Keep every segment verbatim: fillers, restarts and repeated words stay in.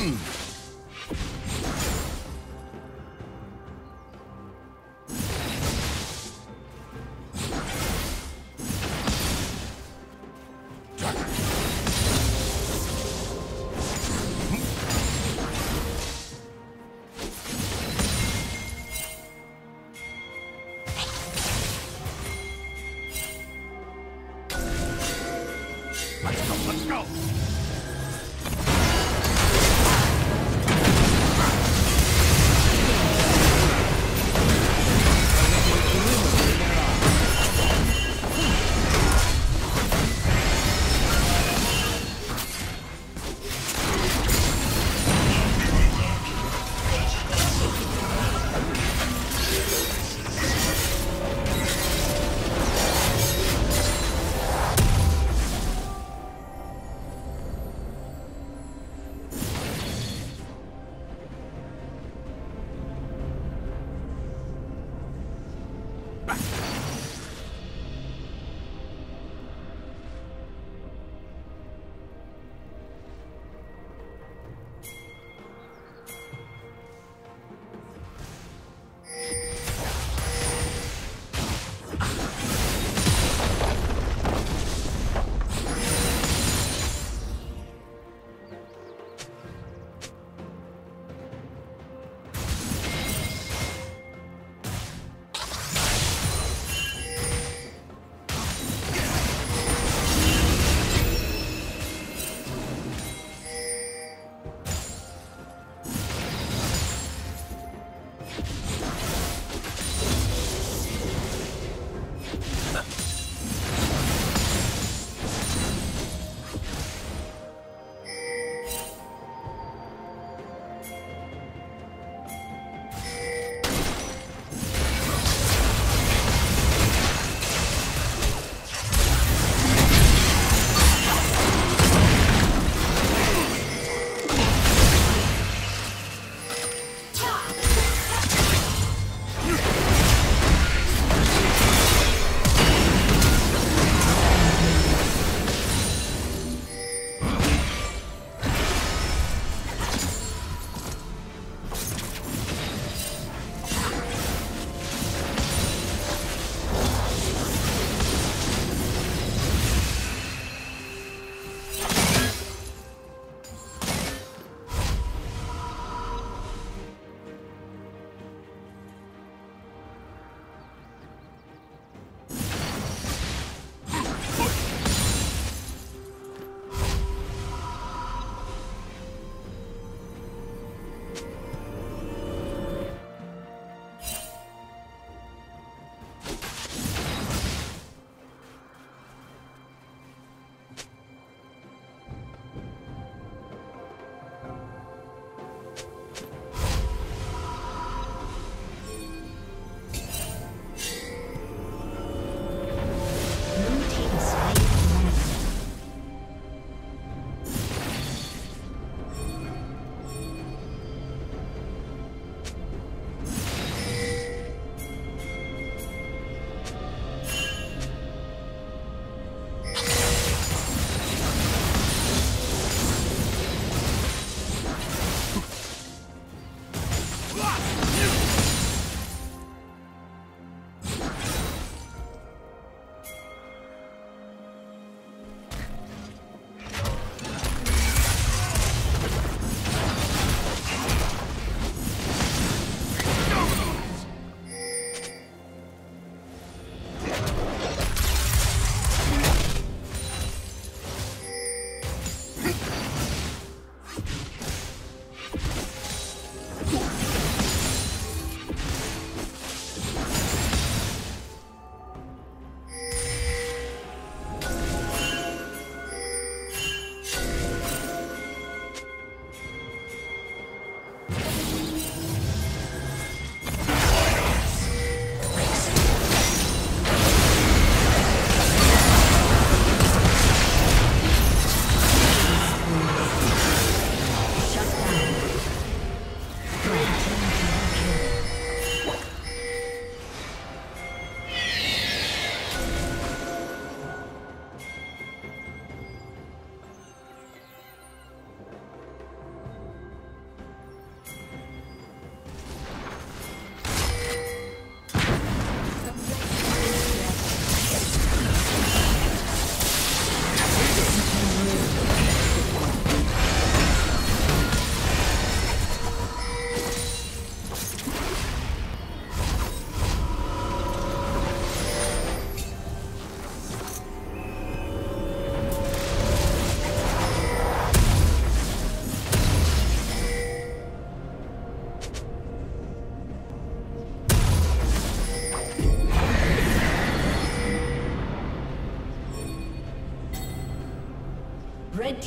Let's go, let's go!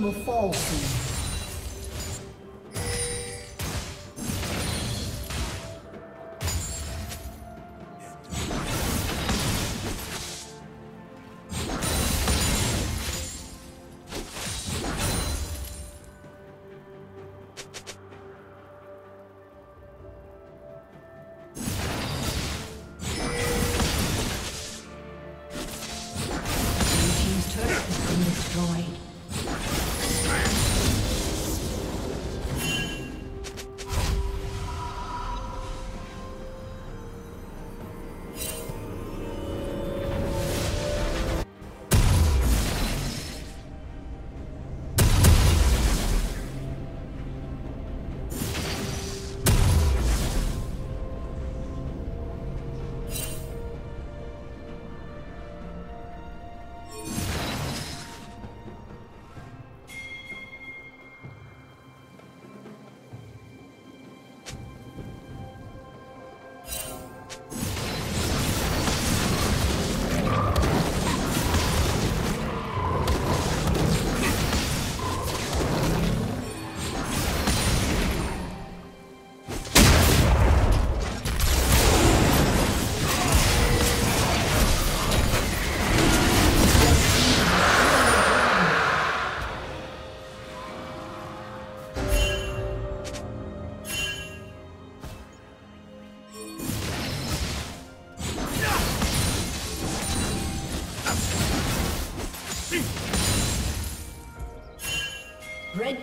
Will fall soon. Red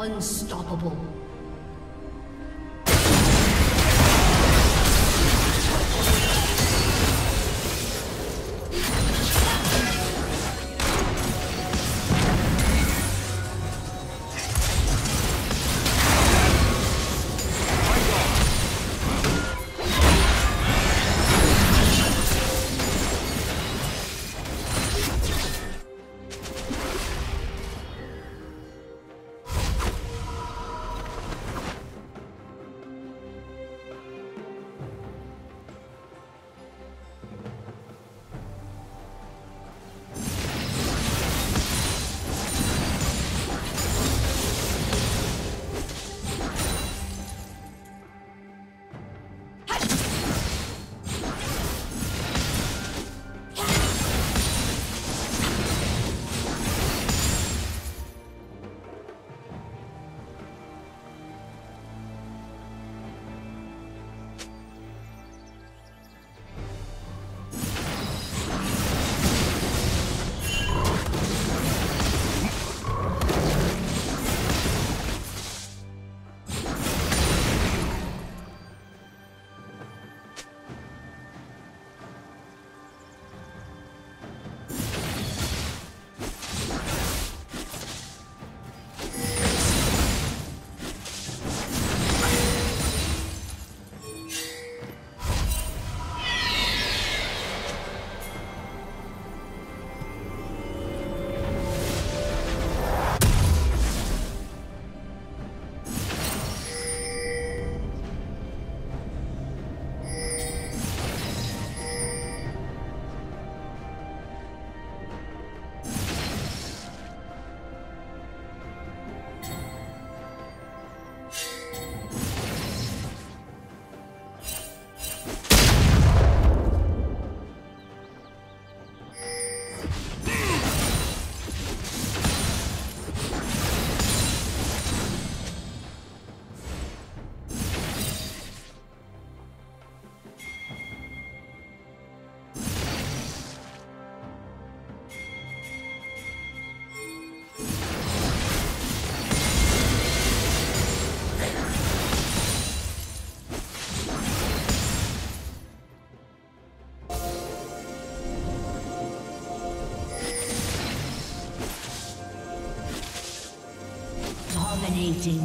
Unstoppable. Dominating.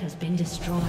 has been destroyed.